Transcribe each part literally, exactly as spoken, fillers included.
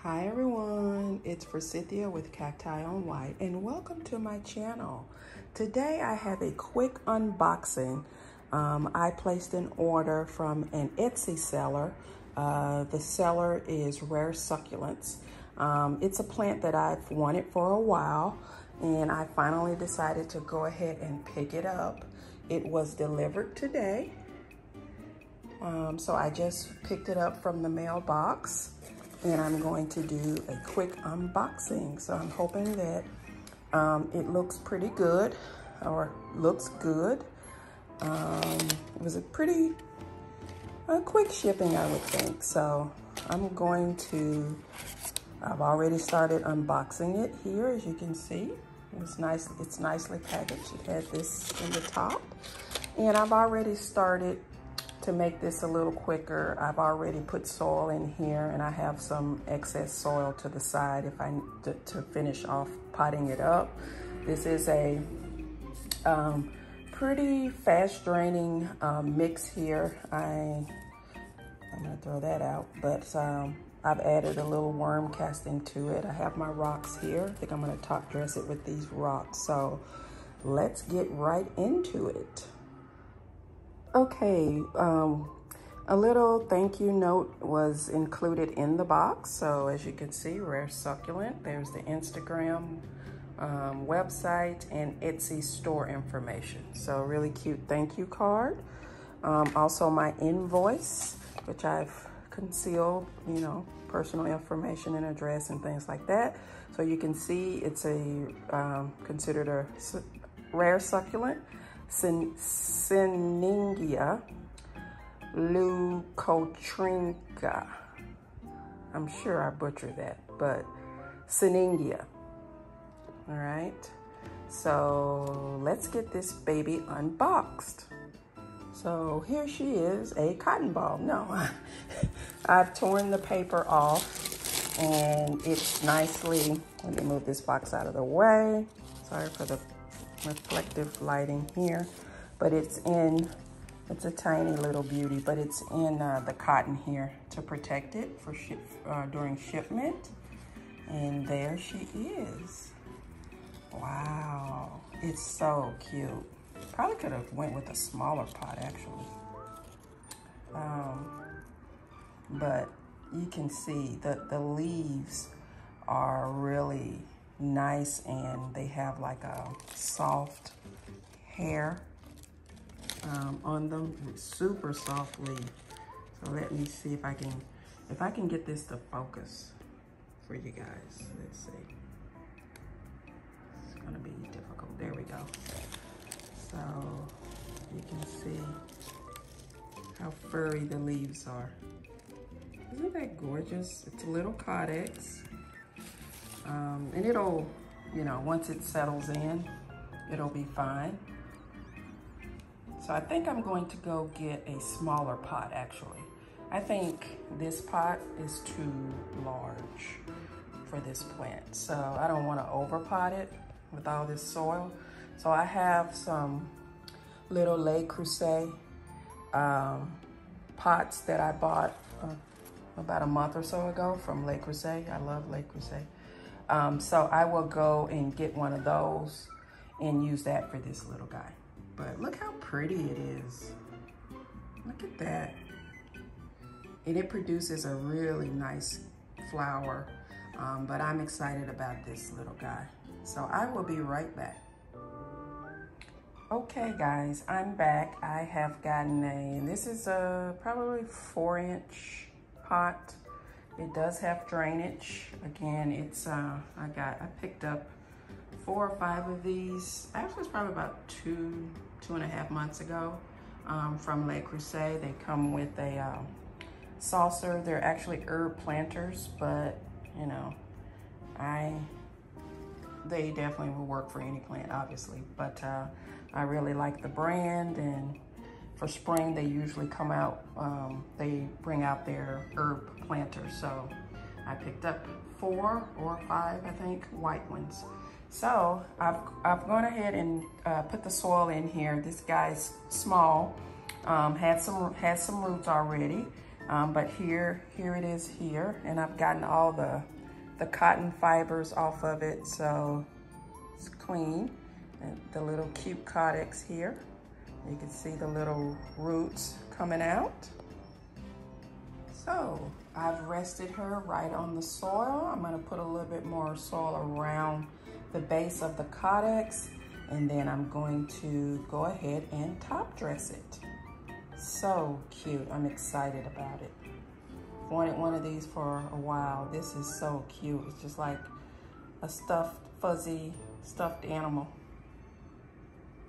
Hi everyone, it's Forsythia with Cacti on White and welcome to my channel. Today I have a quick unboxing. Um, I placed an order from an Etsy seller. Uh, the seller is Rare Succulents. Um, it's a plant that I've wanted for a while and I finally decided to go ahead and pick it up. It was delivered today. Um, so I just picked it up from the mailbox. And I'm going to do a quick unboxing. So I'm hoping that um, it looks pretty good, or looks good. Um, it was a pretty uh, quick shipping, I would think. So I'm going to, I've already started unboxing it here, as you can see. It's nice, it's nicely packaged. It has this in the top. And I've already started to make this a little quicker. I've already put soil in here and I have some excess soil to the side if I to, to finish off potting it up. This is a um, pretty fast draining um, mix here. I, I'm gonna throw that out, but um, I've added a little worm casting to it. I have my rocks here. I think I'm gonna top dress it with these rocks. So let's get right into it. Okay, um, a little thank you note was included in the box. So as you can see, Rare Succulent, there's the Instagram um, website and Etsy store information. So really cute thank you card. Um, also my invoice, which I've concealed, you know, personal information and address and things like that. So you can see it's a, um, considered a rare succulent. Sin Sinningia leucotricha. I'm sure I butchered that, but Sinningia. All right, so let's get this baby unboxed. So here she is, a cotton ball. No, I've torn the paper off and it's nicely, let me move this box out of the way. Sorry for the reflective lighting here, but it's in, it's a tiny little beauty, but it's in uh, the cotton here to protect it for ship, uh, during shipment. And there she is. Wow, it's so cute. Probably could have went with a smaller pot actually. Um, but you can see that the leaves are really nice and they have like a soft hair um, on them. It's super soft leaf. So let me see if I can if I can get this to focus for you guys. Let's see. It's gonna be difficult. There we go. So you can see how furry the leaves are. Isn't that gorgeous? It's a little Caudex. Um, and it'll, you know, once it settles in, it'll be fine. So I think I'm going to go get a smaller pot, actually. I think this pot is too large for this plant. So I don't want to overpot it with all this soil. So I have some little Le Creuset um, pots that I bought uh, about a month or so ago from Le Creuset. I love Le Creuset. Um, so I will go and get one of those and use that for this little guy. But look how pretty it is. Look at that. And it produces a really nice flower, um, but I'm excited about this little guy. So I will be right back. Okay guys, I'm back. I have gotten a, this is a probably four inch pot. It does have drainage. Again, it's, uh, I got, I picked up four or five of these. Actually, it's probably about two, two and a half months ago um, from Le Creuset. They come with a um, saucer. They're actually herb planters, but you know, I, they definitely will work for any plant, obviously. But uh, I really like the brand, and for spring, they usually come out, um, they bring out their herb planters. So I picked up four or five, I think, white ones. So I've, I've gone ahead and uh, put the soil in here. This guy's small, um, had some had some roots already, um, but here here it is here, and I've gotten all the the cotton fibers off of it, so it's clean. And the little cute caudex here, you can see the little roots coming out. So I've rested her right on the soil. I'm gonna put a little bit more soil around the base of the caudex, and then I'm going to go ahead and top dress it. So cute, I'm excited about it. Wanted one of these for a while. This is so cute. It's just like a stuffed, fuzzy, stuffed animal.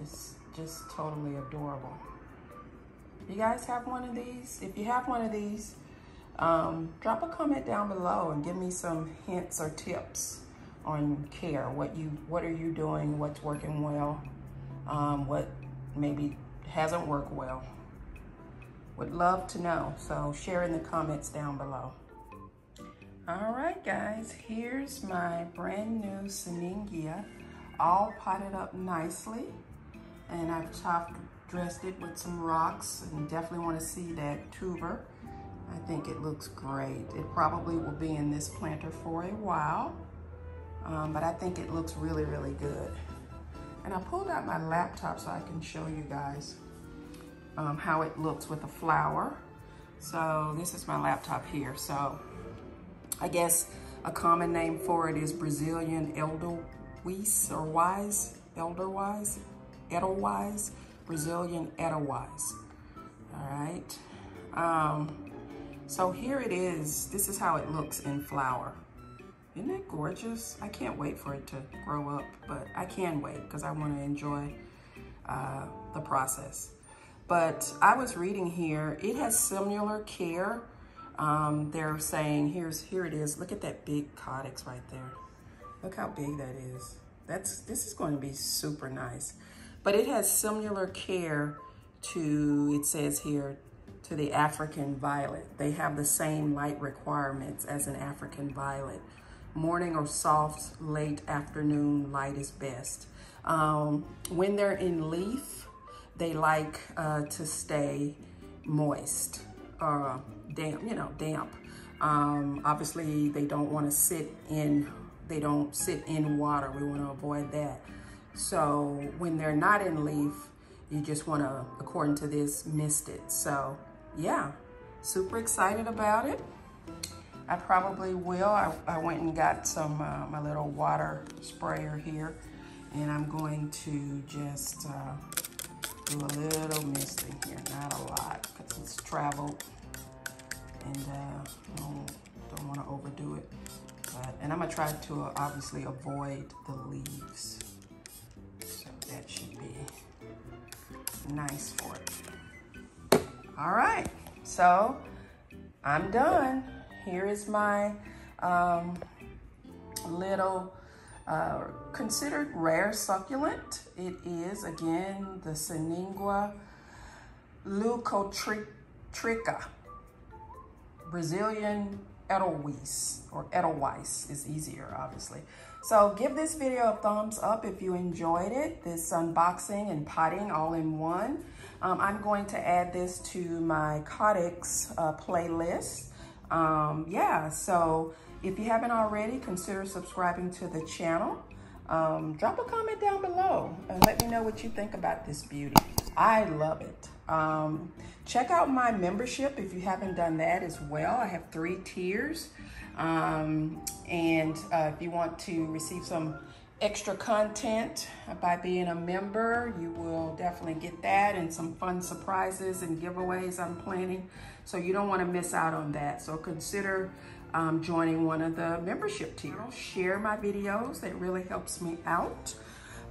It's just totally adorable. You guys have one of these? If you have one of these, um, drop a comment down below and give me some hints or tips on care. What you, what are you doing? What's working well? Um, what maybe hasn't worked well? Would love to know. So share in the comments down below. All right, guys, here's my brand new Sinningia, all potted up nicely, and I've top dressed it with some rocks, and definitely want to see that tuber. I think it looks great. It probably will be in this planter for a while, um, but I think it looks really, really good. And I pulled out my laptop so I can show you guys um, how it looks with the flower. So this is my laptop here. So I guess a common name for it is Brazilian Edelweiss. Weiss or wise, elderwise, edelwise, Brazilian edelwise. All right. Um, so here it is. This is how it looks in flower. Isn't it gorgeous? I can't wait for it to grow up, but I can wait because I want to enjoy uh, the process. But I was reading here, it has similar care. Um, they're saying here's here it is. Look at that big caudex right there. Look how big that is. That's, this is going to be super nice. But it has similar care to, it says here, to the African violet. They have the same light requirements as an African violet. Morning or soft, late afternoon light is best. Um, when they're in leaf, they like uh, to stay moist, uh, damp, you know, damp. Um, obviously, they don't want to sit in They don't sit in water. We want to avoid that. So when they're not in leaf, you just want to, according to this, mist it. So yeah, super excited about it. I probably will. I, I went and got some, uh, my little water sprayer here, and I'm going to just uh, do a little misting here. Not a lot, because it's traveled, and uh, don't, don't want to overdo it. But, and I'm gonna try to uh, obviously avoid the leaves. So that should be nice for it. All right, so I'm done. Here is my um, little uh, considered rare succulent. It is, again, the Sinningia leucotricha, Brazilian Edelweiss, or Edelweiss is easier, obviously. So give this video a thumbs up if you enjoyed it, this unboxing and potting all in one. Um, I'm going to add this to my Caudex uh, playlist. Um, yeah, so if you haven't already, consider subscribing to the channel. Um, drop a comment down below and let me know what you think about this beauty. I love it. Um, check out my membership if you haven't done that as well. I have three tiers. Um, and uh, if you want to receive some extra content by being a member, you will definitely get that, and some fun surprises and giveaways I'm planning. So you don't want to miss out on that. So consider um, joining one of the membership tiers. Share my videos. That really helps me out.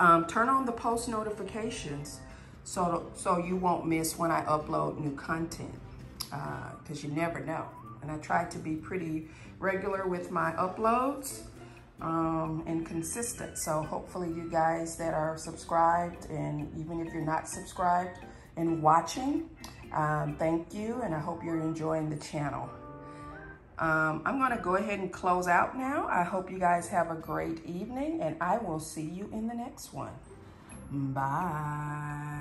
Um, turn on the post notifications. So, so you won't miss when I upload new content, because uh, you never know. And I try to be pretty regular with my uploads um, and consistent. So hopefully you guys that are subscribed, and even if you're not subscribed and watching, um, thank you. And I hope you're enjoying the channel. Um, I'm gonna go ahead and close out now. I hope you guys have a great evening, and I will see you in the next one. Bye.